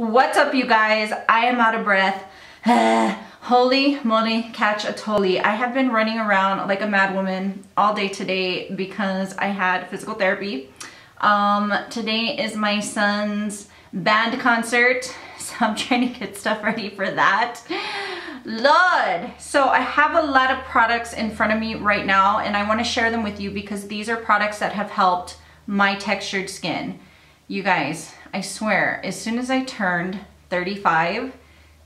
What's up, you guys? I am out of breath. Holy moly, catch a tolly. I have been running around like a mad woman all day today because I had physical therapy. Today is my son's band concert, so I'm trying to get stuff ready for that. Lord! So I have a lot of products in front of me right now, and I want to share them with you because these are products that have helped my textured skin. You guys, I swear, as soon as I turned 35,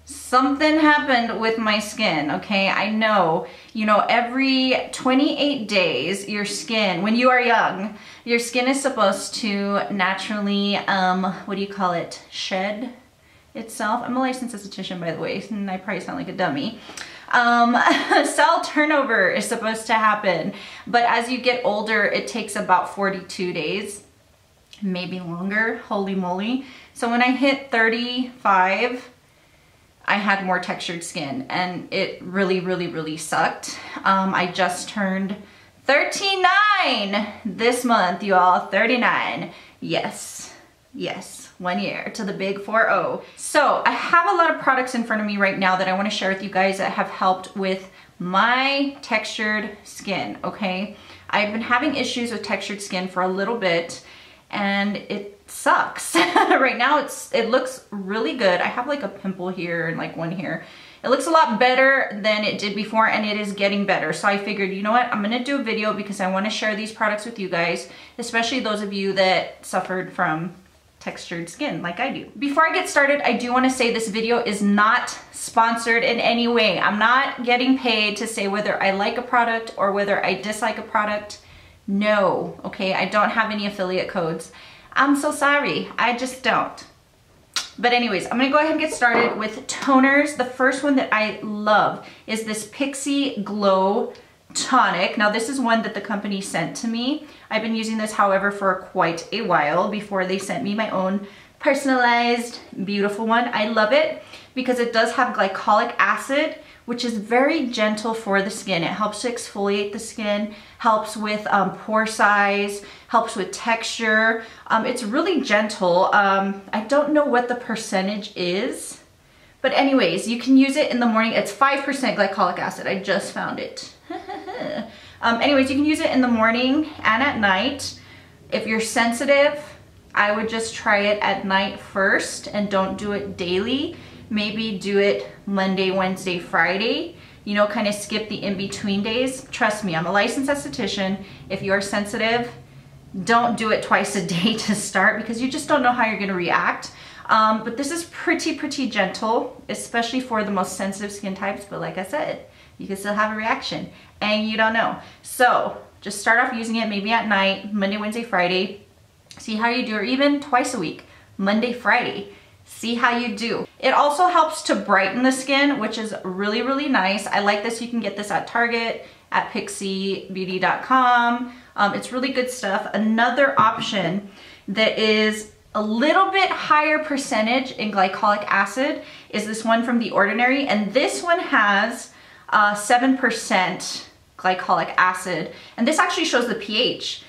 something happened with my skin, okay? I know, you know, every 28 days, your skin, when you are young, your skin is supposed to naturally, what do you call it, shed itself. I'm a licensed esthetician, by the way, and I probably sound like a dummy. Cell turnover is supposed to happen, but as you get older, it takes about 42 days, maybe longer, holy moly. So when I hit 35, I had more textured skin, and it really, really, really sucked. I just turned 39 this month, you all, 39. Yes, yes, 1 year to the big 4-0. So I have a lot of products in front of me right now that I wanna share with you guys that have helped with my textured skin, okay? I've been having issues with textured skin for a little bit, and it sucks. Right now it looks really good. I have like a pimple here and like one here. It looks a lot better than it did before, and it is getting better. So I figured, you know what, I'm gonna do a video because I want to share these products with you guys, especially those of you that suffered from textured skin like I do. Before I get started, I do want to say this video is not sponsored in any way. I'm not getting paid to say whether I like a product or whether I dislike a product. No, okay, I don't have any affiliate codes. I'm so sorry, I just don't. But anyways, I'm gonna go ahead and get started with toners. The first one that I love is this Pixi Glow Tonic. Now this is one that the company sent to me. I've been using this, however, for quite a while before they sent me my own personalized, beautiful one. I love it because it does have glycolic acid, which is very gentle for the skin. It helps to exfoliate the skin, helps with pore size, helps with texture. It's really gentle. I don't know what the percentage is, but anyways, you can use it in the morning. It's 5% glycolic acid. I just found it. Anyways, you can use it in the morning and at night. If you're sensitive, I would just try it at night first and don't do it daily. Maybe do it Monday, Wednesday, Friday, you know, kind of skip the in-between days. Trust me, I'm a licensed esthetician. If you're sensitive, don't do it twice a day to start because you just don't know how you're gonna react. But this is pretty gentle, especially for the most sensitive skin types. But like I said, you can still have a reaction and you don't know. So just start off using it maybe at night, Monday, Wednesday, Friday. See how you do, or even twice a week, Monday, Friday. See how you do. It also helps to brighten the skin, which is really, really nice. I like this. You can get this at Target, at pixibeauty.com. It's really good stuff. Another option that is a little bit higher percentage in glycolic acid is this one from The Ordinary. And this one has 7% glycolic acid. And this actually shows the pH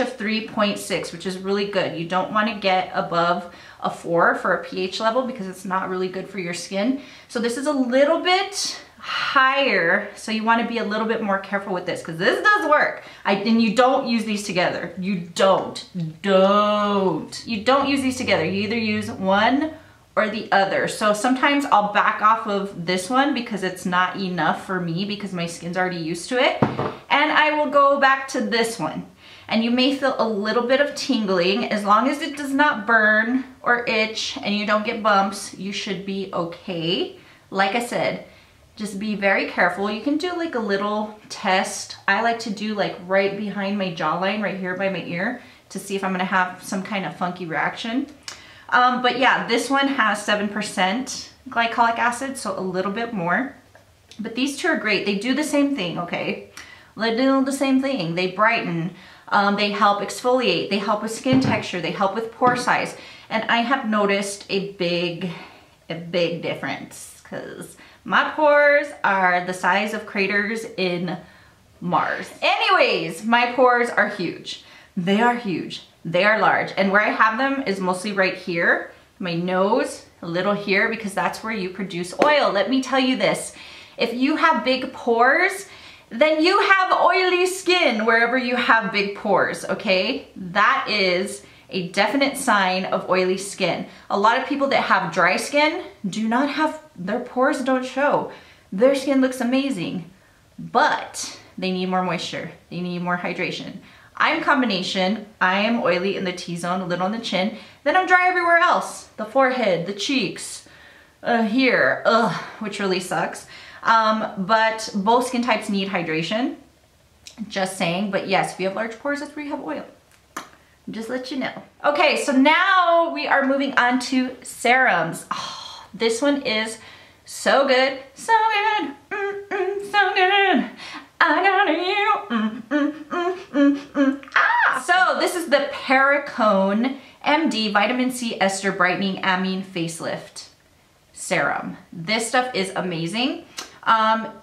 of 3.6, which is really good. You don't want to get above a 4 for a pH level because it's not really good for your skin. So this is a little bit higher, so you want to be a little bit more careful with this because this does work. And you don't use these together. You don't use these together. You either use one or the other. So sometimes I'll back off of this one because it's not enough for me because my skin's already used to it. And I will go back to this one. And you may feel a little bit of tingling. As long as it does not burn or itch and you don't get bumps, you should be okay. Like I said, just be very careful. You can do like a little test. I like to do like right behind my jawline, right here by my ear, to see if I'm gonna have some kind of funky reaction. But yeah, this one has 7% glycolic acid, so a little bit more. But these two are great. They do the same thing, okay? They do the same thing. They brighten. They help exfoliate, they help with skin texture, they help with pore size. And I have noticed a big difference because my pores are the size of craters in Mars. Anyways, my pores are huge. They are huge. They are large. And where I have them is mostly right here, my nose, a little here, because that's where you produce oil. Let me tell you this, if you have big pores, then you have oily skin wherever you have big pores, okay? That is a definite sign of oily skin. A lot of people that have dry skin do not have, their pores don't show. Their skin looks amazing, but they need more moisture. They need more hydration. I'm combination. I am oily in the T-zone, a little on the chin. Then I'm dry everywhere else. The forehead, the cheeks, here, which really sucks. But both skin types need hydration. Just saying, but yes, if you have large pores, that's where you have oil. Just let you know. Okay, so now we are moving on to serums. Oh, this one is so good. So good. So good. I got you. So this is the Perricone MD Vitamin C Ester Brightening Amine Facelift Serum. This stuff is amazing.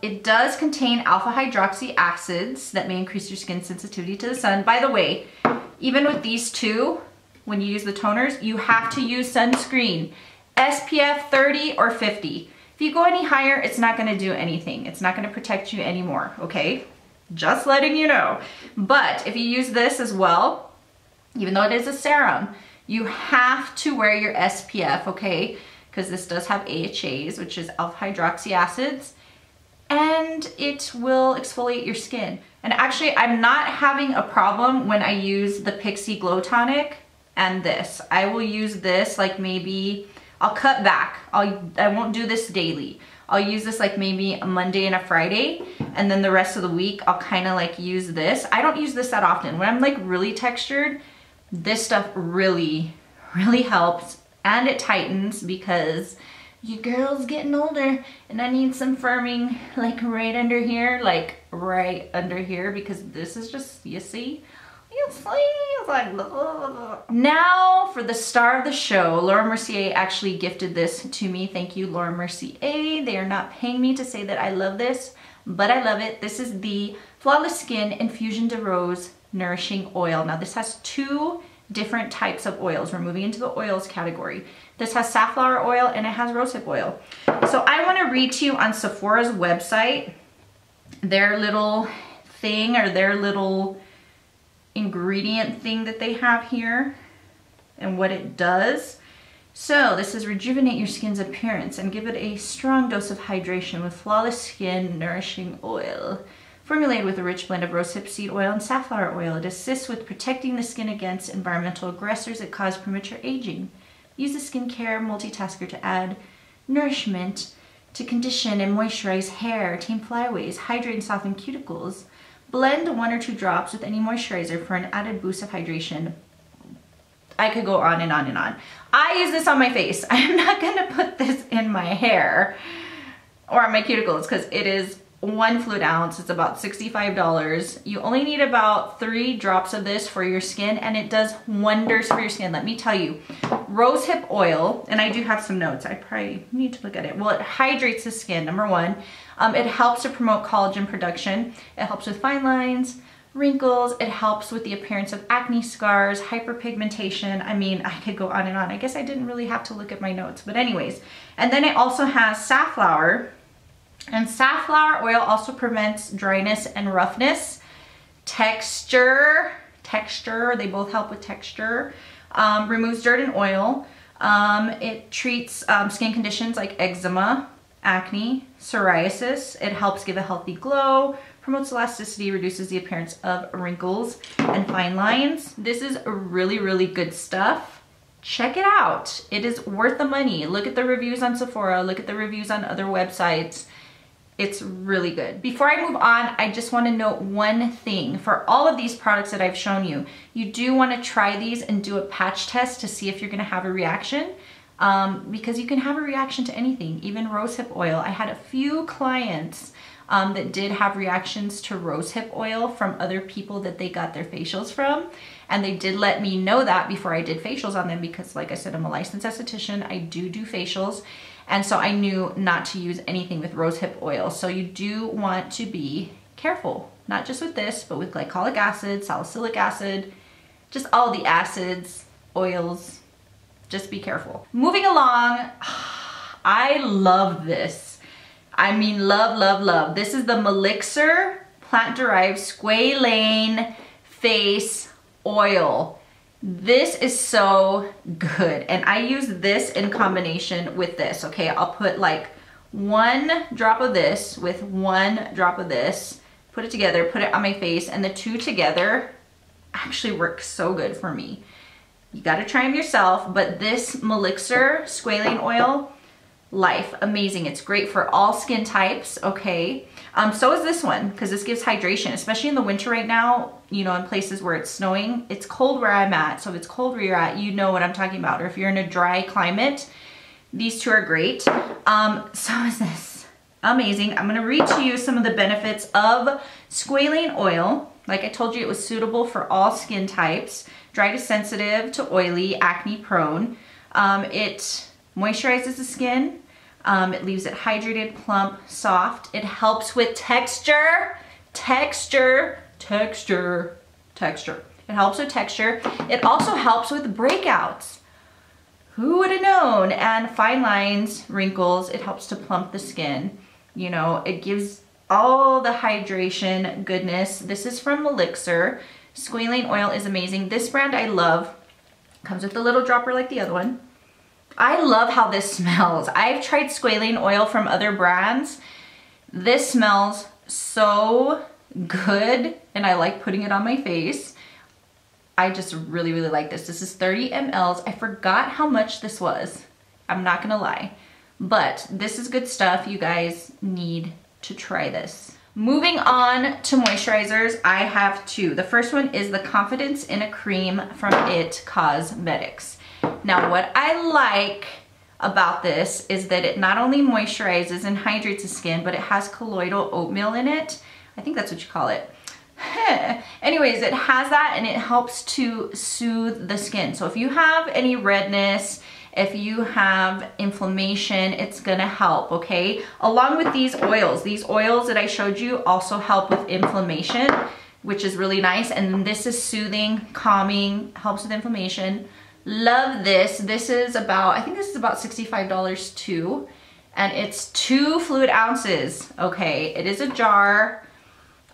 It does contain alpha hydroxy acids that may increase your skin sensitivity to the sun. By the way, even with these two, when you use the toners, you have to use sunscreen, SPF 30 or 50. If you go any higher, it's not gonna do anything. It's not gonna protect you anymore, okay? Just letting you know. But if you use this as well, even though it is a serum, you have to wear your SPF, okay? Because this does have AHAs, which is alpha hydroxy acids, and it will exfoliate your skin. And actually, I'm not having a problem when I use the Pixi Glow Tonic and this. I will use this like maybe, I'll cut back. I won't do this daily. I'll use this like maybe a Monday and a Friday, and then the rest of the week, I'll kind of like use this. I don't use this that often. When I'm like really textured, this stuff really, really helps. And it tightens because your girl's getting older and I need some firming like right under here, because this is just, you see, it's like, ugh. Now for the star of the show, Laura Mercier actually gifted this to me. Thank you, Laura Mercier. They are not paying me to say that I love this, but I love it. This is the Flawless Skin Infusion de Rose Nourishing Oil. Now this has two different types of oils. We're moving into the oils category. This has safflower oil and it has rosehip oil. So I want to read to you on Sephora's website, their little thing or their little ingredient thing that they have here and what it does. So this is rejuvenate your skin's appearance and give it a strong dose of hydration with Flawless Skin Nourishing Oil. Formulated with a rich blend of rosehip seed oil and safflower oil, it assists with protecting the skin against environmental aggressors that cause premature aging. Use a skincare multitasker to add nourishment to condition and moisturize hair, tame flyaways, hydrate and soften cuticles. Blend 1 or 2 drops with any moisturizer for an added boost of hydration. I could go on and on and on. I use this on my face. I'm not gonna put this in my hair or on my cuticles because it is 1 fluid ounce, it's about $65. You only need about 3 drops of this for your skin and it does wonders for your skin. Let me tell you, rosehip oil, and I do have some notes, I probably need to look at it. Well, it hydrates the skin, #1. It helps to promote collagen production. It helps with fine lines, wrinkles. It helps with the appearance of acne scars, hyperpigmentation. I mean, I could go on and on. I guess I didn't really have to look at my notes, but anyways. And then it also has safflower. And safflower oil also prevents dryness and roughness. Texture, they both help with texture. Removes dirt and oil. It treats skin conditions like eczema, acne, psoriasis. It helps give a healthy glow, promotes elasticity, reduces the appearance of wrinkles and fine lines. This is really, really good stuff. Check it out. It is worth the money. Look at the reviews on Sephora. Look at the reviews on other websites. It's really good. Before I move on, I just want to note one thing. For all of these products that I've shown you, you do want to try these and do a patch test to see if you're going to have a reaction, because you can have a reaction to anything, even rosehip oil. I had a few clients that did have reactions to rosehip oil from other people that they got their facials from, and they did let me know that before I did facials on them, because like I said, I'm a licensed esthetician. I do facials. And so I knew not to use anything with rosehip oil. So you do want to be careful, not just with this, but with glycolic acid, salicylic acid, just all the acids, oils, just be careful. Moving along, I love this. I mean, love, love, love. This is the Melixir Plant-Derived Squalane Face Oil. This is so good, and I use this in combination with this. Okay, I'll put like one drop of this with one drop of this, put it together, put it on my face, and the two together actually work so good for me. You gotta try them yourself, but this Melixir Squalane Oil, life, amazing. It's great for all skin types, okay? So is this one, because this gives hydration, especially in the winter right now, you know, in places where it's snowing. It's cold where I'm at, so if it's cold where you're at, you know what I'm talking about. Or if you're in a dry climate, these two are great. So is this. Amazing. I'm gonna read to you some of the benefits of squalane oil. Like I told you, it was suitable for all skin types, dry to sensitive to oily, acne prone. It moisturizes the skin. It leaves it hydrated, plump, soft. It helps with texture. It helps with texture. It also helps with breakouts. Who would have known? And fine lines, wrinkles. It helps to plump the skin. You know, it gives all the hydration goodness. This is from Melixir. Squalane oil is amazing. This brand I love. Comes with a little dropper like the other one. I love how this smells. I've tried squalane oil from other brands. This smells so good, and I like putting it on my face. I just really, really like this. This is 30 mLs. I forgot how much this was. I'm not gonna lie. But this is good stuff. You guys need to try this. Moving on to moisturizers, I have two. The first one is the Confidence in a Cream from It Cosmetics. Now, what I like about this is that it not only moisturizes and hydrates the skin, but it has colloidal oatmeal in it. I think that's what you call it. Anyways, it has that, and it helps to soothe the skin. So if you have any redness, if you have inflammation, it's gonna help, okay? Along with these oils that I showed you also help with inflammation, which is really nice. And this is soothing, calming, helps with inflammation. Love this. This is about, I think this is about $65 too, and it's 2 fluid ounces. Okay, it is a jar.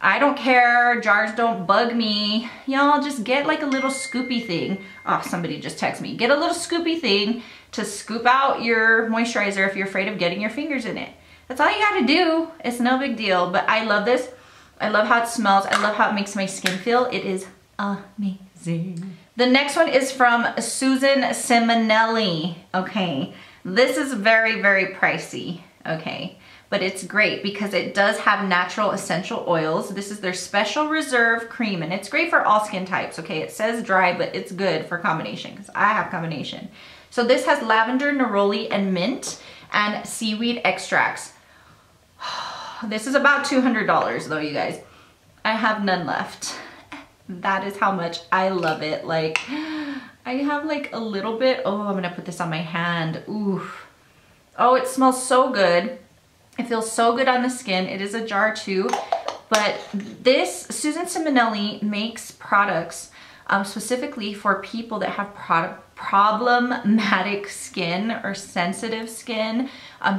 I don't care, jars don't bug me. Y'all just get like a little scoopy thing. Oh, somebody just texted me. Get a little scoopy thing to scoop out your moisturizer if you're afraid of getting your fingers in it. That's all you gotta do. It's no big deal, but I love this. I love how it smells. I love how it makes my skin feel. It is amazing. The next one is from Susan Ciminelli. Okay, this is very, very pricey, okay? But it's great because it does have natural essential oils. This is their Special Reserve Cream, and it's great for all skin types, okay? It says dry, but it's good for combination because I have combination. So this has lavender, neroli, and mint, and seaweed extracts. This is about $200 though, you guys. I have none left. That is how much I love it. Like, I have like a little bit. Oh, I'm gonna put this on my hand. Ooh. Oh, it smells so good. It feels so good on the skin. It is a jar too, but this Susan Ciminelli makes products specifically for people that have problematic skin or sensitive skin.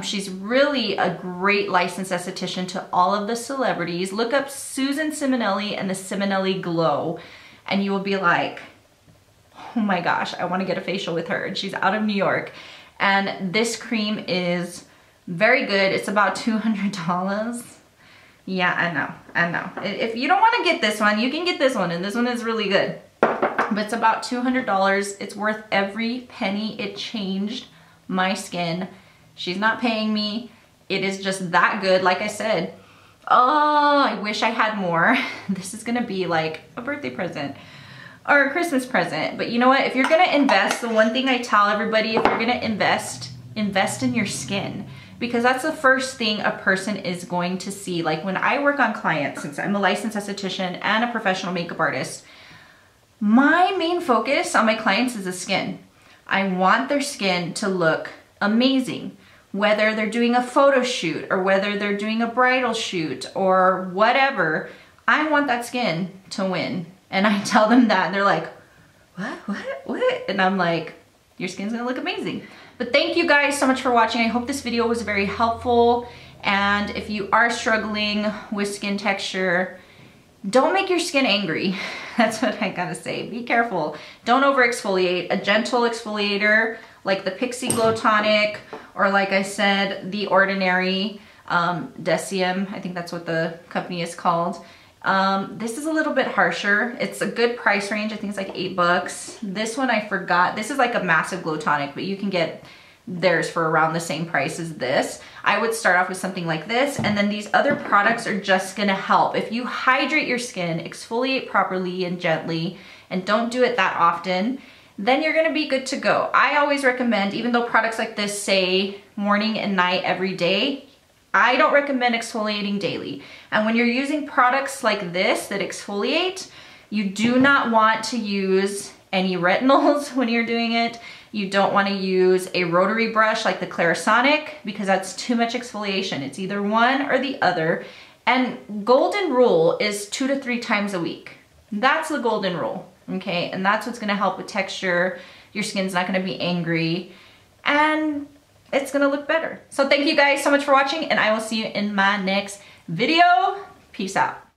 She's really a great licensed esthetician to all of the celebrities. Look up Susan Ciminelli and the Ciminelli Glow, and you will be like, oh my gosh, I want to get a facial with her. And she's out of New York, and this cream is very good. It's about $200. Yeah, I know. If you don't want to get this one, you can get this one, and this one is really good. But it's about $200. It's worth every penny. It changed my skin. She's not paying me. It is just that good. Like I said, oh, I wish I had more. This is gonna be like a birthday present or a Christmas present. But you know what? If you're gonna invest, the one thing I tell everybody, if you're gonna invest in your skin. Because that's the first thing a person is going to see. Like when I work on clients, since I'm a licensed esthetician and a professional makeup artist, my main focus on my clients is the skin. I want their skin to look amazing, whether they're doing a photo shoot or whether they're doing a bridal shoot or whatever. I want that skin to win. And I tell them that, and they're like, what, what? And I'm like, your skin's gonna look amazing. But thank you guys so much for watching. I hope this video was very helpful. And if you are struggling with skin texture, don't make your skin angry. That's what I gotta say. Be careful. Don't over exfoliate. A gentle exfoliator like the Pixi Glow Tonic, or like I said, The Ordinary, Deciem, I think that's what the company is called. This is a little bit harsher. It's a good price range. I think it's like $8. This one I forgot. This is like a massive glow tonic, but you can get theirs for around the same price as this. I would start off with something like this, and then these other products are just gonna help. If you hydrate your skin, exfoliate properly and gently, and don't do it that often, then you're gonna be good to go. I always recommend, even though products like this say morning and night every day, I don't recommend exfoliating daily. And when you're using products like this that exfoliate, you do not want to use any retinols when you're doing it. You don't want to use a rotary brush like the Clarisonic, because that's too much exfoliation. It's either one or the other. And golden rule is 2 to 3 times a week. That's the golden rule, okay? And that's what's going to help with texture. Your skin's not going to be angry, and it's gonna look better. So thank you guys so much for watching, and I will see you in my next video. Peace out.